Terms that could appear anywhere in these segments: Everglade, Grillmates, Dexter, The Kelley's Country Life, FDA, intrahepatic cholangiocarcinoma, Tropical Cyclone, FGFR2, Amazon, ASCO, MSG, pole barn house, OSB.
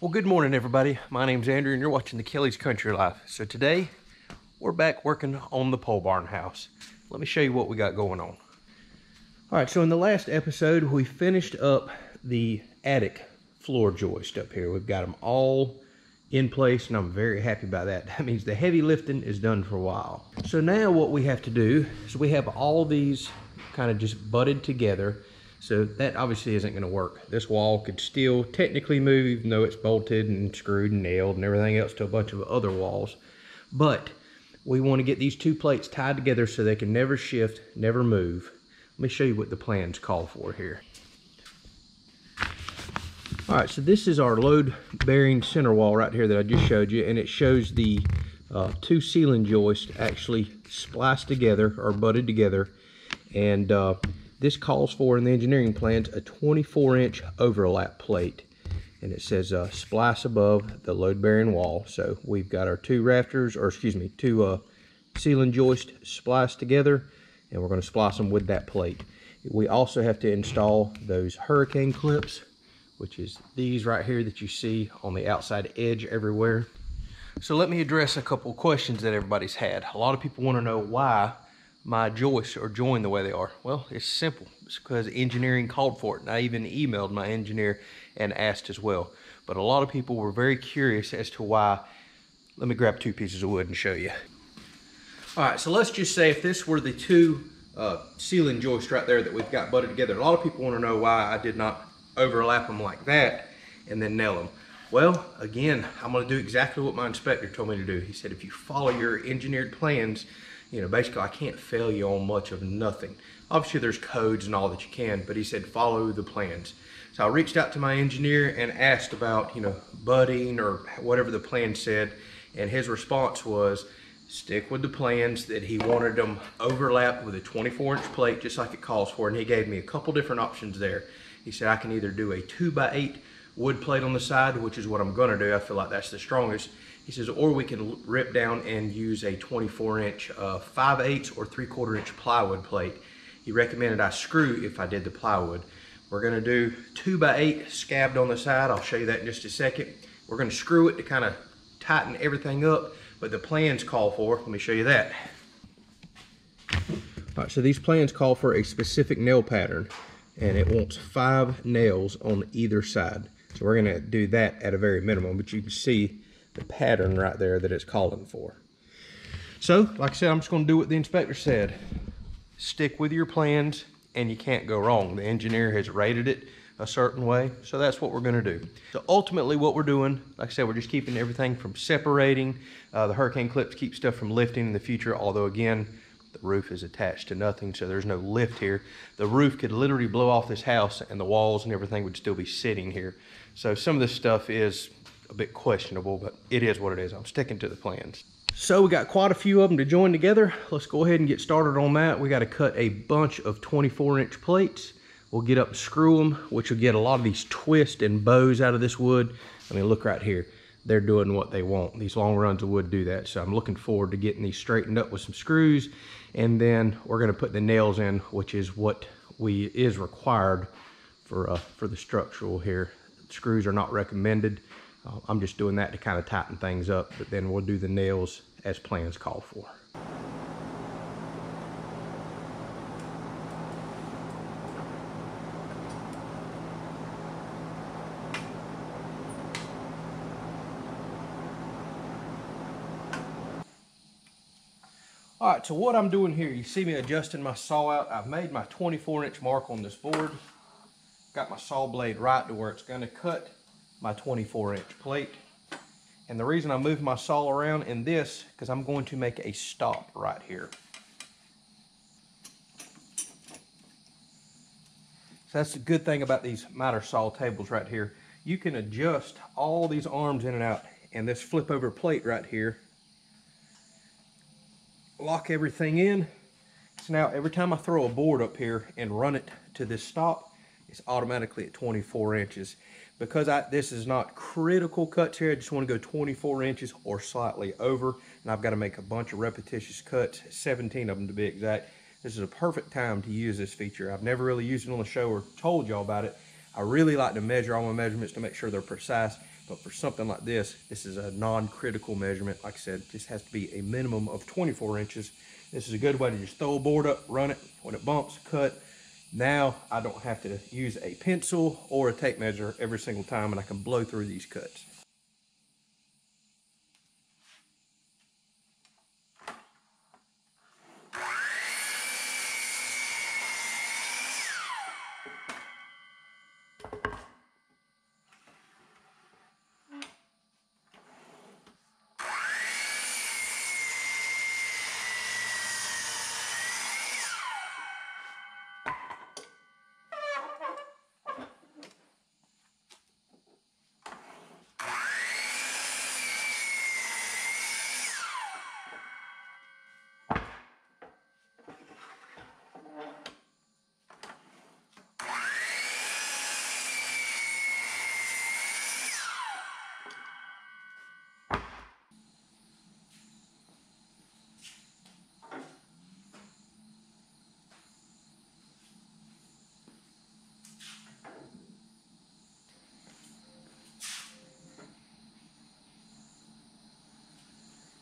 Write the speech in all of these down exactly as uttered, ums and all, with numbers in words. Well, good morning, everybody. My name's Andrew, and you're watching The Kelley's Country Life. So today, we're back working on the pole barn house. Let me show you what we got going on. All right, so in the last episode, we finished up the attic floor joist up here. We've got them all in place, and I'm very happy about that. That means the heavy lifting is done for a while. So now what we have to do is we have all these kind of just butted together, so that obviously isn't going to work. This wall could still technically move, even though it's bolted and screwed and nailed and everything else to a bunch of other walls. But we want to get these two plates tied together so they can never shift, never move. Let me show you what the plans call for here. All right, so this is our load bearing center wall right here that I just showed you, and it shows the uh, two ceiling joists actually spliced together or butted together. And uh, this calls for, in the engineering plans, a twenty-four inch overlap plate. And it says uh, splice above the load bearing wall. So we've got our two rafters, or excuse me, two uh, ceiling joists spliced together, and we're gonna splice them with that plate. We also have to install those hurricane clips, which is these right here that you see on the outside edge everywhere. So let me address a couple questions that everybody's had. A lot of people want to know why my joists are joined the way they are. Well, it's simple. It's because engineering called for it, and I even emailed my engineer and asked as well. But a lot of people were very curious as to why. Let me grab two pieces of wood and show you. All right, so let's just say if this were the two uh, ceiling joists right there that we've got butted together, a lot of people want to know why I did not overlap them like that and then nail them. Well, again, I'm going to do exactly what my inspector told me to do. He said, if you follow your engineered plans, you know, basically I can't fail you on much of nothing. Obviously there's codes and all that you can, but he said, follow the plans. So I reached out to my engineer and asked about, you know, budding or whatever the plan said. And his response was, stick with the plans, that he wanted them overlapped with a twenty-four inch plate, just like it calls for. And he gave me a couple different options there. He said, I can either do a two by eight wood plate on the side, which is what I'm gonna do. I feel like that's the strongest. He says, or we can rip down and use a twenty-four inch uh, five eighths or three quarter inch plywood plate. He recommended I screw if I did the plywood. We're gonna do two by eight scabbed on the side. I'll show you that in just a second. We're gonna screw it to kind of tighten everything up, but the plans call for, let me show you that. All right, so these plans call for a specific nail pattern, and it wants five nails on either side. So we're gonna do that at a very minimum, but you can see the pattern right there that it's calling for. So, like I said, I'm just gonna do what the inspector said. Stick with your plans, and you can't go wrong. The engineer has rated it a certain way, so that's what we're gonna do. So ultimately what we're doing, like I said, we're just keeping everything from separating. Uh, the hurricane clips keep stuff from lifting in the future, although again, the roof is attached to nothing, so there's no lift here. The roof could literally blow off this house, and the walls and everything would still be sitting here. So some of this stuff is a bit questionable, but it is what it is. I'm sticking to the plans. So we got quite a few of them to join together. Let's go ahead and get started on that. We got to cut a bunch of twenty-four inch plates. We'll get up and screw them, which will get a lot of these twists and bows out of this wood. I mean, look right here. They're doing what they want. These long runs of wood do that. So I'm looking forward to getting these straightened up with some screws. And then we're going to put the nails in, which is what we is required for, uh, for the structural here. Screws are not recommended. Uh, I'm just doing that to kind of tighten things up, but then we'll do the nails as plans call for. All right, so what I'm doing here, you see me adjusting my saw out. I've made my twenty-four inch mark on this board. Got my saw blade right to where it's gonna cut my twenty-four inch plate. And the reason I move my saw around in this, because I'm going to make a stop right here. So that's the good thing about these miter saw tables right here. You can adjust all these arms in and out, and this flip over plate right here lock everything in. So now every time I throw a board up here and run it to this stop, it's automatically at twenty-four inches. Because I, this is not critical cuts here, I just want to go twenty-four inches or slightly over, and I've got to make a bunch of repetitious cuts, seventeen of them to be exact. This is a perfect time to use this feature. I've never really used it on the show or told y'all about it. I really like to measure all my measurements to make sure they're precise, But for something like this, this is a non-critical measurement. Like I said, this has to be a minimum of twenty-four inches. This is a good way to just throw a board up, run it. When it bumps, cut. Now I don't have to use a pencil or a tape measure every single time, and I can blow through these cuts.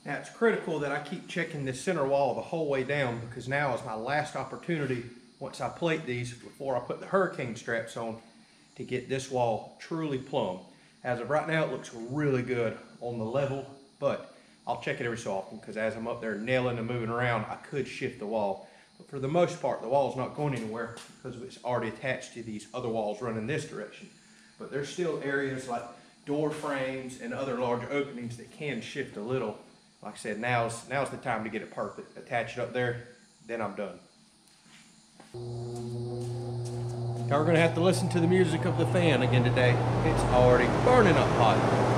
Now it's critical that I keep checking this center wall the whole way down, because now is my last opportunity, once I plate these before I put the hurricane straps on, to get this wall truly plumb. As of right now, it looks really good on the level, but I'll check it every so often, because as I'm up there nailing and moving around, I could shift the wall. But for the most part, the wall's not going anywhere because it's already attached to these other walls running this direction. But there's still areas like door frames and other large openings that can shift a little. Like I said, now's, now's the time to get it perfect. Attach it up there, then I'm done. Now we're gonna have to listen to the music of the fan again today. It's already burning up hot.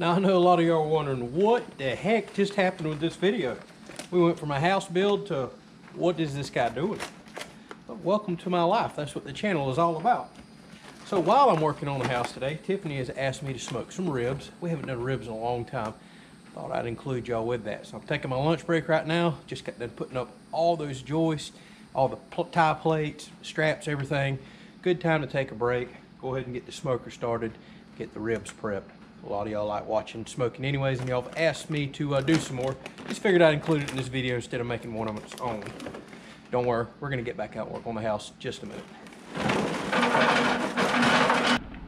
Now I know a lot of y'all are wondering what the heck just happened with this video. We went from a house build to what is this guy doing? But welcome to my life. That's what the channel is all about. So while I'm working on the house today, Tiffany has asked me to smoke some ribs. We haven't done ribs in a long time. Thought I'd include y'all with that. So I'm taking my lunch break right now. Just got done putting up all those joists, all the tie plates, straps, everything. Good time to take a break. Go ahead and get the smoker started. Get the ribs prepped. A lot of y'all like watching smoking anyways, and y'all have asked me to uh, do some more. Just figured I'd include it in this video instead of making one on its own. Don't worry, we're gonna get back out and work on the house just a minute.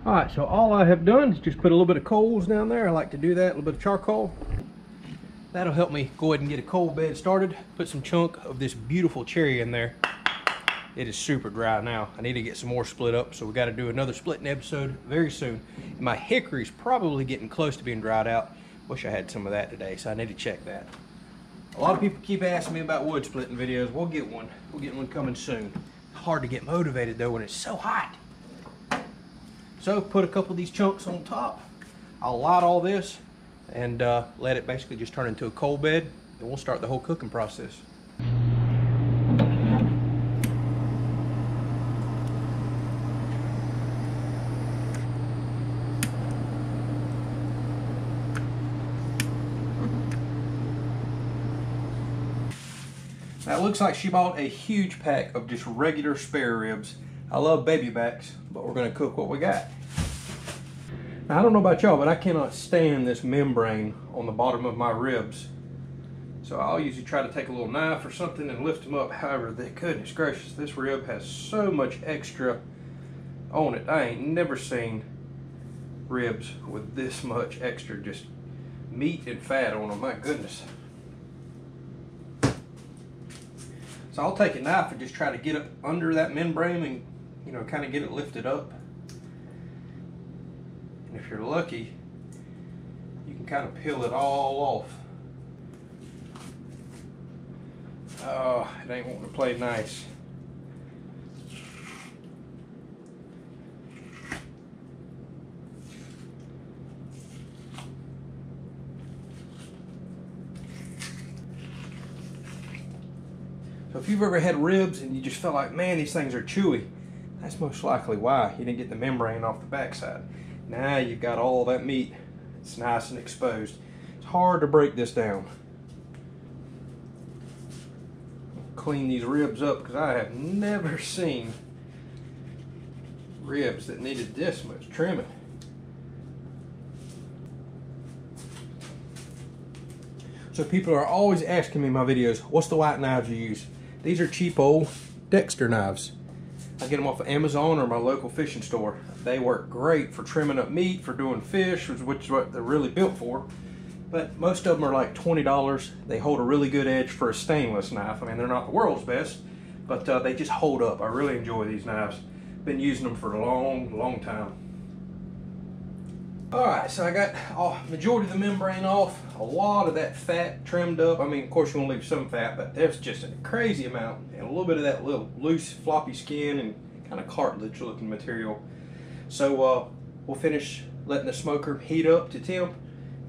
All right, so all I have done is just put a little bit of coals down there. I like to do that, a little bit of charcoal. That'll help me go ahead and get a coal bed started. Put some chunk of this beautiful cherry in there. It is super dry now. I need to get some more split up, so we got to do another splitting episode very soon. And my hickory's probably getting close to being dried out. Wish I had some of that today, so I need to check that. A lot of people keep asking me about wood splitting videos. We'll get one. We'll get one coming soon. Hard to get motivated though when it's so hot. So put a couple of these chunks on top. I'll light all this and uh, let it basically just turn into a coal bed. Then we'll start the whole cooking process. Now it looks like she bought a huge pack of just regular spare ribs. I love baby backs, but we're gonna cook what we got. Now I don't know about y'all, but I cannot stand this membrane on the bottom of my ribs. So I'll usually try to take a little knife or something and lift them up. However, the goodness gracious, this rib has so much extra on it. I ain't never seen ribs with this much extra just meat and fat on them, my goodness. So I'll take a knife and just try to get up under that membrane and, you know, kind of get it lifted up. And if you're lucky, you can kind of peel it all off. Oh, it ain't wanting to play nice. So if you've ever had ribs and you just felt like, man, these things are chewy, that's most likely why. You didn't get the membrane off the backside. Now you've got all that meat. It's nice and exposed. It's hard to break this down. Clean these ribs up because I have never seen ribs that needed this much trimming. So people are always asking me in my videos, what's the white knives you use? These are cheap old Dexter knives. I get them off of Amazon or my local fishing store. They work great for trimming up meat, for doing fish, which is what they're really built for. But most of them are like twenty dollars. They hold a really good edge for a stainless knife. I mean, they're not the world's best, but uh, they just hold up. I really enjoy these knives. Been using them for a long, long time. All right, so I got oh, majority of the membrane off, a lot of that fat trimmed up. I mean, of course you want to leave some fat, but there's just a crazy amount, and a little bit of that little loose floppy skin and kind of cartilage looking material. So uh, we'll finish letting the smoker heat up to temp,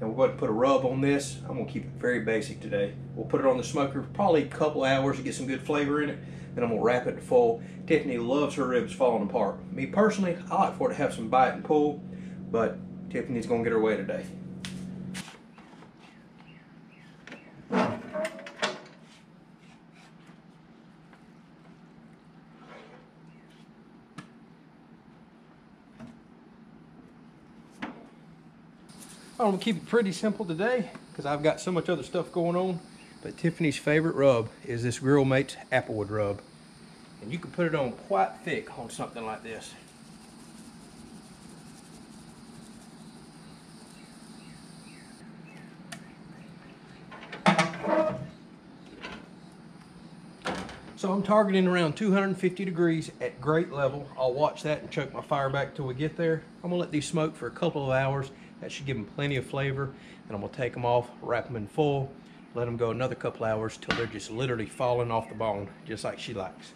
and we'll go ahead and put a rub on this. I'm gonna keep it very basic today. We'll put it on the smoker for probably a couple hours to get some good flavor in it, then I'm gonna wrap it in full. Tiffany loves her ribs falling apart. Me personally, I like for it to have some bite and pull, but Tiffany's gonna get her way today. I'm gonna keep it pretty simple today because I've got so much other stuff going on. But Tiffany's favorite rub is this Grillmates Applewood rub. And you can put it on quite thick on something like this. So I'm targeting around two hundred fifty degrees at grate level. I'll watch that and choke my fire back till we get there. I'm gonna let these smoke for a couple of hours. That should give them plenty of flavor. And I'm gonna take them off, wrap them in full, let them go another couple hours till they're just literally falling off the bone, just like she likes.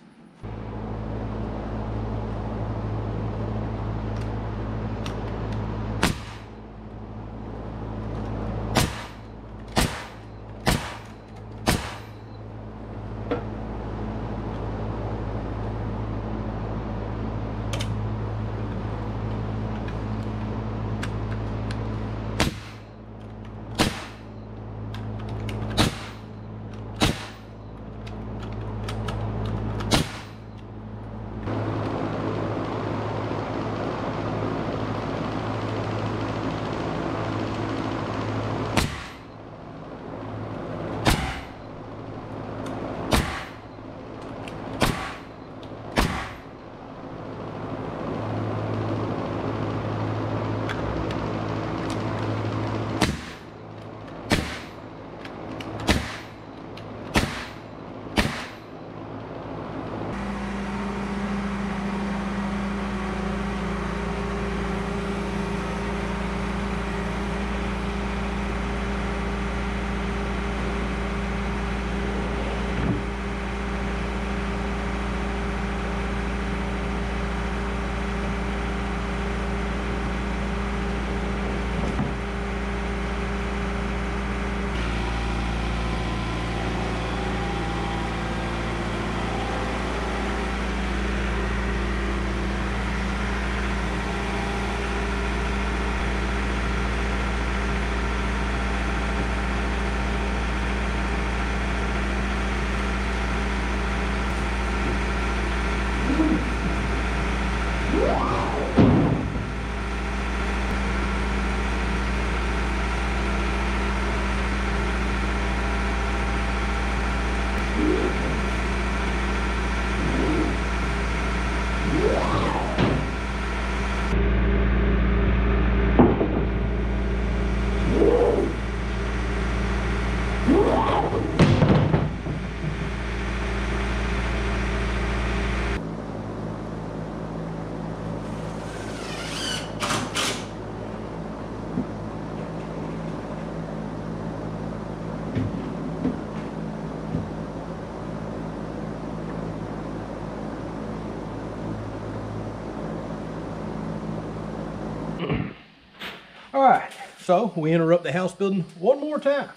So we interrupt the house building one more time.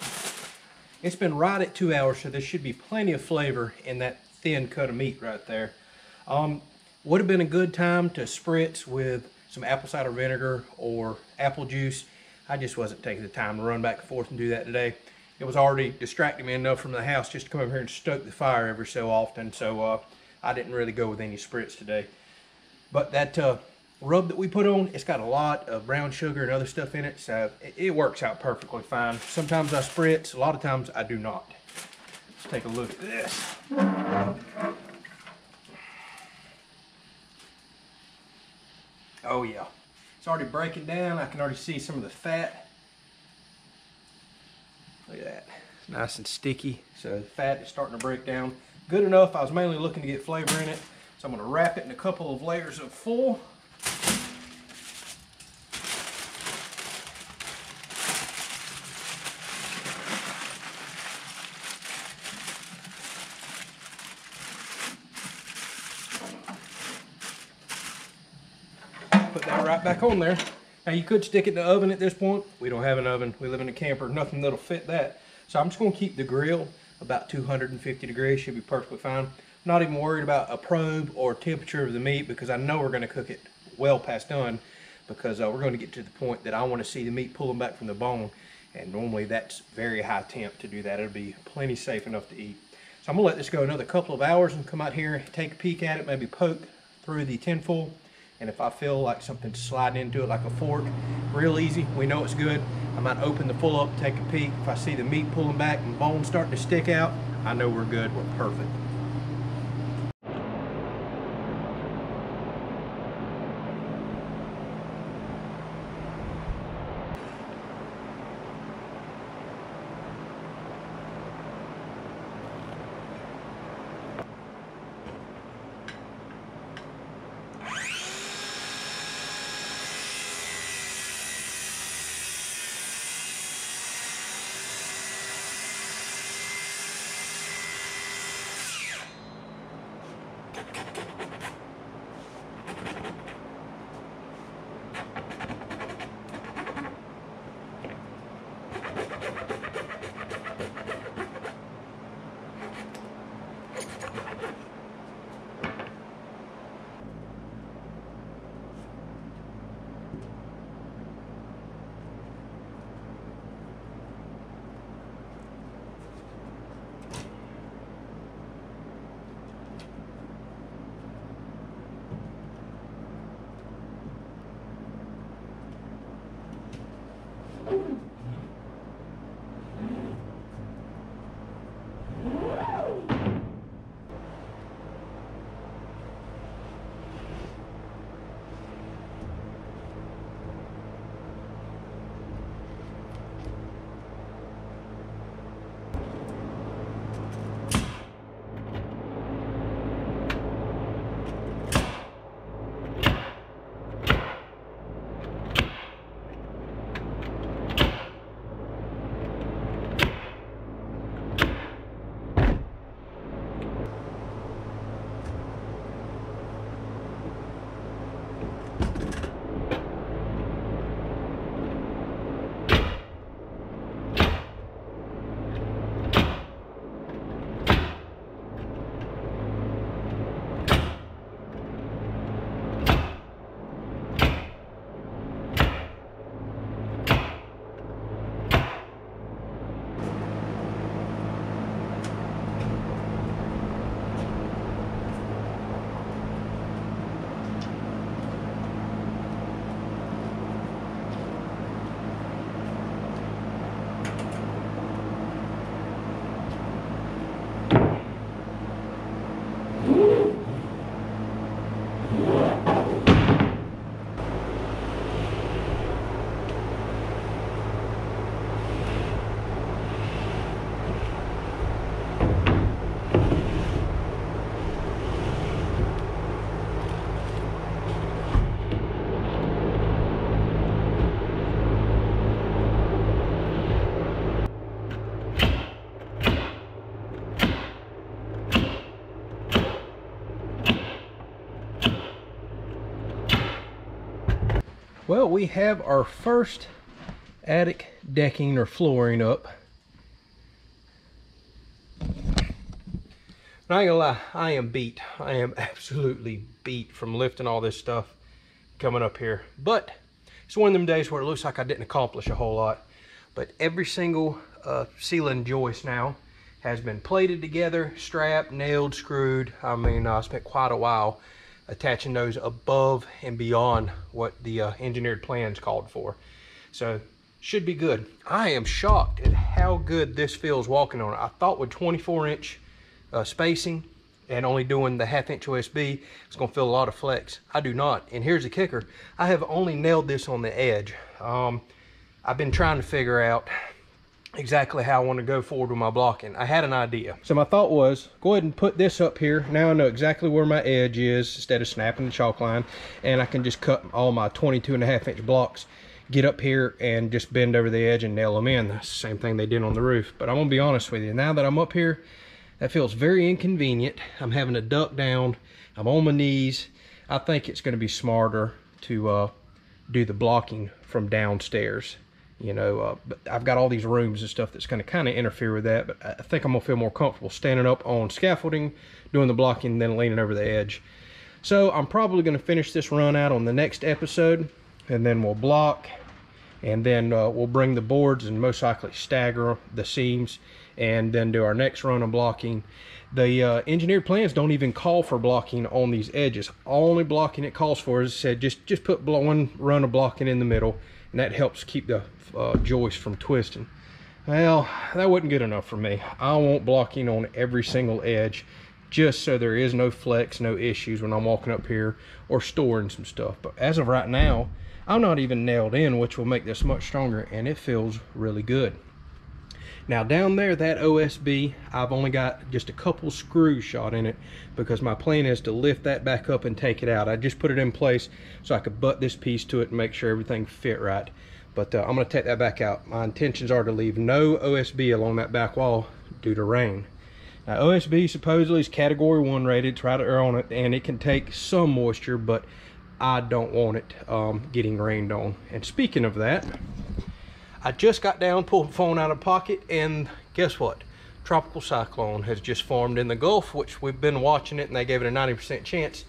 It's been right at two hours, so there should be plenty of flavor in that thin cut of meat right there. Um, would have been a good time to spritz with some apple cider vinegar or apple juice. I just wasn't taking the time to run back and forth and do that today. It was already distracting me enough from the house just to come over here and stoke the fire every so often. So uh, I didn't really go with any spritz today. But that uh, rub that we put on, it's got a lot of brown sugar and other stuff in it, so it, it works out perfectly fine. Sometimes I spritz, a lot of times I do not. Let's take a look at this. Oh yeah, it's already breaking down. I can already see some of the fat. Look at that, it's nice and sticky. So the fat is starting to break down. Good enough, I was mainly looking to get flavor in it. So I'm gonna wrap it in a couple of layers of foil. Put that right back on there. Now you could stick it in the oven at this point. We don't have an oven, we live in a camper, nothing that'll fit that. So I'm just gonna keep the grill about two hundred fifty degrees, should be perfectly fine. I'm not even worried about a probe or temperature of the meat because I know we're gonna cook it well past done because uh, we're gonna get to the point that I wanna see the meat pulling back from the bone, and normally that's very high temp to do that. It'll be plenty safe enough to eat. So I'm gonna let this go another couple of hours and come out here and take a peek at it, maybe poke through the tinfoil. And if I feel like something's sliding into it like a fork, real easy, we know it's good. I might open the full up, take a peek. If I see the meat pulling back and bones starting to stick out, I know we're good, we're perfect. Well, we have our first attic decking or flooring up. I ain't gonna lie, I am beat. I am absolutely beat from lifting all this stuff coming up here. But it's one of them days where it looks like I didn't accomplish a whole lot. But every single uh, ceiling joist now has been plated together, strapped, nailed, screwed. I mean, I spent quite a while attaching those above and beyond what the uh, engineered plans called for. So, should be good. I am shocked at how good this feels walking on it. I thought with twenty-four inch uh, spacing and only doing the half inch O S B, it's gonna feel a lot of flex. I do not, and here's the kicker. I have only nailed this on the edge. Um, I've been trying to figure out exactly how I want to go forward with my blocking. I had an idea. So my thought was, go ahead and put this up here. Now I know exactly where my edge is instead of snapping the chalk line, and I can just cut all my twenty-two and a half inch blocks, get up here and just bend over the edge and nail them in. That's the same thing they did on the roof. But I'm gonna be honest with you, now that I'm up here, that feels very inconvenient. I'm having to duck down, I'm on my knees. I think it's gonna be smarter to uh, do the blocking from downstairs. You know, uh, but I've got all these rooms and stuff that's going to kind of interfere with that, but I think I'm going to feel more comfortable standing up on scaffolding, doing the blocking, then leaning over the edge. So I'm probably going to finish this run out on the next episode, and then we'll block, and then uh, we'll bring the boards and most likely stagger the seams, and then do our next run of blocking. The uh, engineered plans don't even call for blocking on these edges. Only blocking it calls for is, said, just, just put one run of blocking in the middle, and that helps keep the uh, joist from twisting. Well, that wasn't good enough for me. I want blocking on every single edge just so there is no flex, no issues when I'm walking up here or storing some stuff. But as of right now, I'm not even nailed in, which will make this much stronger, and it feels really good. Now down there, that O S B, I've only got just a couple screws shot in it because my plan is to lift that back up and take it out. I just put it in place so I could butt this piece to it and make sure everything fit right. But uh, I'm gonna take that back out. My intentions are to leave no O S B along that back wall due to rain. Now O S B supposedly is category one rated, try to err on it, and it can take some moisture, but I don't want it um, getting rained on. And speaking of that, I just got down, pulled the phone out of pocket, and guess what? Tropical Cyclone has just formed in the Gulf, which we've been watching it, and they gave it a ninety percent chance.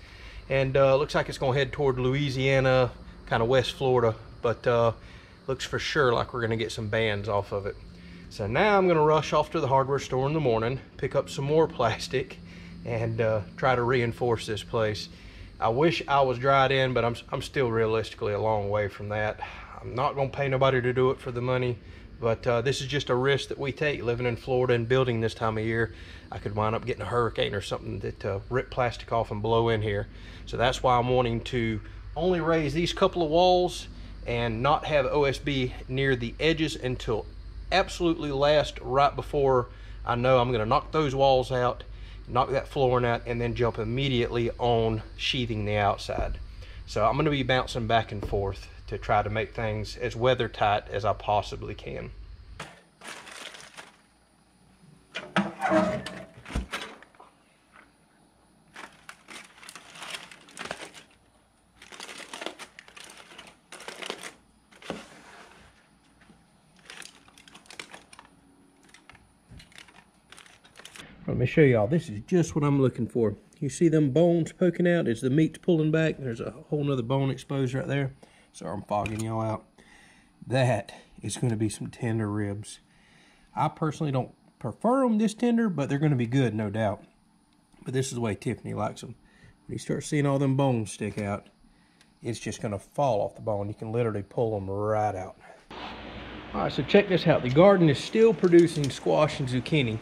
And uh, looks like it's gonna head toward Louisiana, kind of West Florida, but uh, looks for sure like we're gonna get some bands off of it. So now I'm gonna rush off to the hardware store in the morning, pick up some more plastic, and uh, try to reinforce this place. I wish I was dried in, but I'm, I'm still realistically a long way from that. I'm not gonna pay nobody to do it for the money, but uh, this is just a risk that we take living in Florida and building this time of year. I could wind up getting a hurricane or something that uh, rip plastic off and blow in here. So that's why I'm wanting to only raise these couple of walls and not have O S B near the edges until absolutely last, right before I know I'm gonna knock those walls out, knock that flooring out, and then jump immediately on sheathing the outside. So I'm gonna be bouncing back and forth to try to make things as weather tight as I possibly can. Let me show y'all, this is just what I'm looking for. You see them bones poking out as the meat's pulling back. There's a whole nother bone exposed right there. Sorry, I'm fogging y'all out. That is going to be some tender ribs. I personally don't prefer them this tender, but they're going to be good, no doubt. But this is the way Tiffany likes them. When you start seeing all them bones stick out, it's just going to fall off the bone. You can literally pull them right out. All right, so check this out. The garden is still producing squash and zucchini.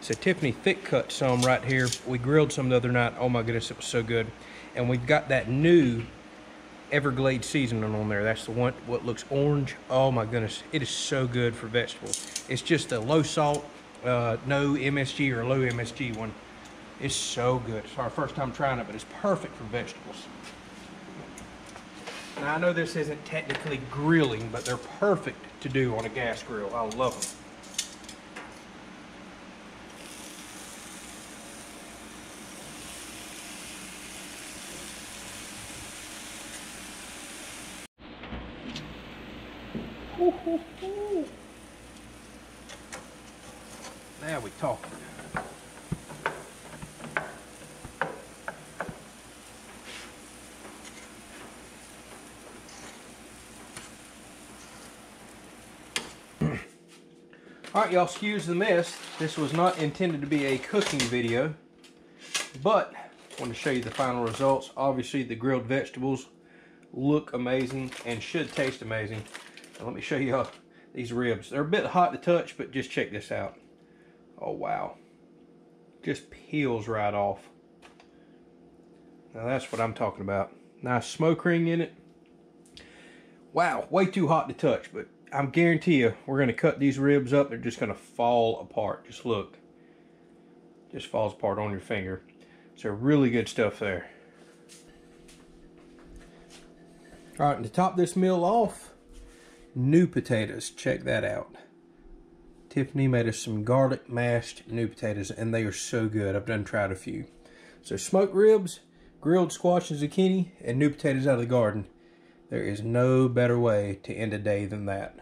So Tiffany thick cut some right here. We grilled some the other night. Oh my goodness, it was so good. And we've got that new Everglade seasoning on there. That's the one, what looks orange. Oh my goodness, it is so good for vegetables. It's just a low salt, uh, no M S G or low M S G one. It's so good. It's our first time trying it, but it's perfect for vegetables. Now I know this isn't technically grilling, but they're perfect to do on a gas grill. I love them. Now we talking. All right, y'all, excuse the mess. This was not intended to be a cooking video, but I want to show you the final results. Obviously, the grilled vegetables look amazing and should taste amazing. Now, let me show you all these ribs. They're a bit hot to touch, but just check this out. Oh, wow. Just peels right off. Now, that's what I'm talking about. Nice smoke ring in it. Wow, way too hot to touch, but I guarantee you, we're going to cut these ribs up. They're just going to fall apart. Just look. Just falls apart on your finger. So really good stuff there. All right, and to top this meal off, new potatoes. Check that out. Tiffany made us some garlic mashed new potatoes, and they are so good. I've done tried a few. So smoked ribs, grilled squash and zucchini, and new potatoes out of the garden. There is no better way to end a day than that.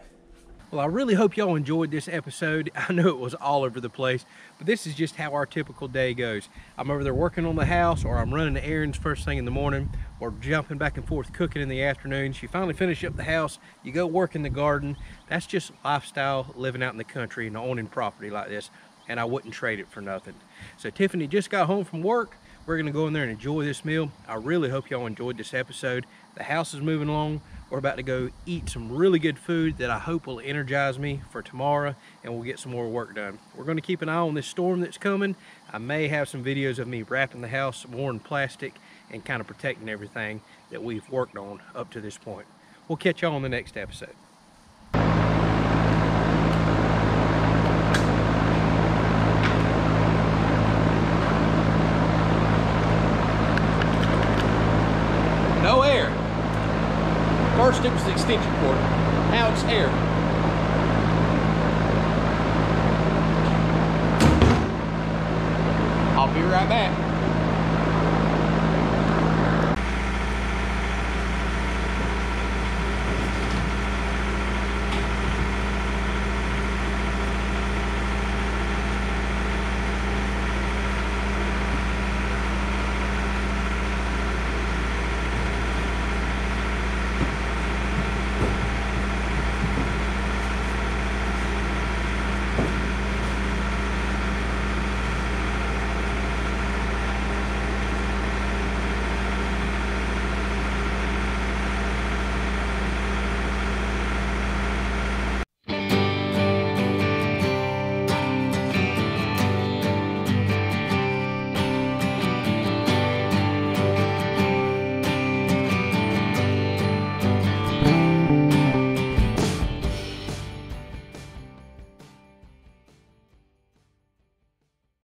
Well, I really hope y'all enjoyed this episode. I know it was all over the place, but this is just how our typical day goes. I'm over there working on the house, or I'm running the errands first thing in the morning, or jumping back and forth cooking in the afternoons. You finally finish up the house, you go work in the garden. That's just lifestyle, living out in the country and owning property like this, and I wouldn't trade it for nothing. So Tiffany just got home from work. We're gonna go in there and enjoy this meal. I really hope y'all enjoyed this episode. The house is moving along. We're about to go eat some really good food that I hope will energize me for tomorrow, and we'll get some more work done. We're gonna keep an eye on this storm that's coming. I may have some videos of me wrapping the house more in plastic and kind of protecting everything that we've worked on up to this point. We'll catch y'all on the next episode. No air. First it was the extension cord. Now it's air. I'll be right back.